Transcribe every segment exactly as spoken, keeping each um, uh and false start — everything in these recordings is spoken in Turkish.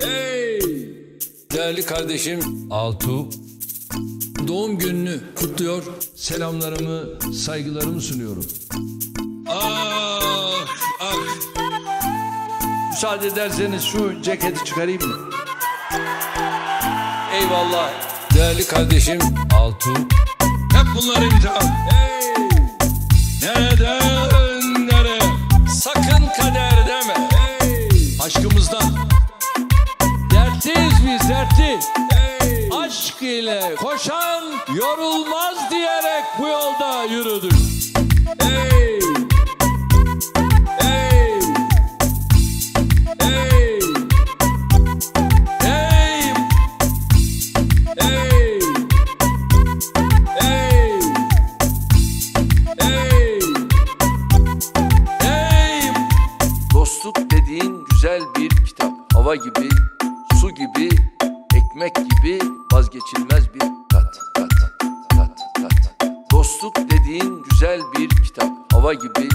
Hey! Değerli kardeşim Altuğ, doğum gününü kutluyor, selamlarımı, saygılarımı sunuyorum. Ah! Ah! Müsaade ederseniz şu ceketi çıkarayım mı? Eyvallah. Değerli kardeşim Altuğ. Hep bunları imtihan. Hey! Nereden nereye? Sakın kader deme. Hey! Aşkımızdan. Dertliyiz biz, dertli. Hey! Aşk ile koşan yorulmaz diyerek bu yolda yürüdük. Hey! Hey! Hey! Hey! Hey! Hey! Hey! Hey! Dostluk dediğin güzel bir kitap. Hava gibi, su gibi, ekmek gibi vazgeçilmez bir tat, tat, tat, tat. Dostluk dediğin güzel bir kitap. Hava gibi,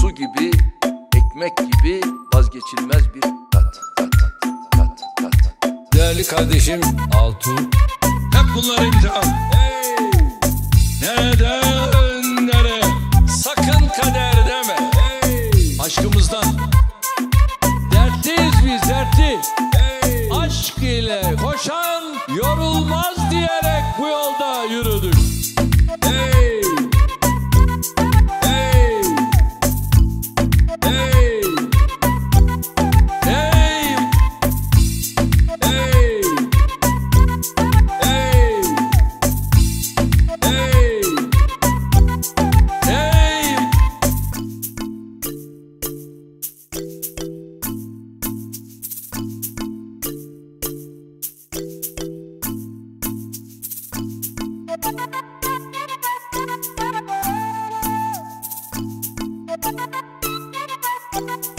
su gibi, ekmek gibi vazgeçilmez bir tat, tat, tat, tat. Değerli kardeşim Altuğ. Hep bunları imtihan. Hey! Nereden nereye? Sakın kader deme. Hey! Aşkımızdan. Dertliyiz biz, dertli. Hey! Aşk ile koşan yorulmaz diyerek bu yolda yürüdük. Hey! Hey! Hey! Hey! Hey! Hey! Hey! Hey! Thank you.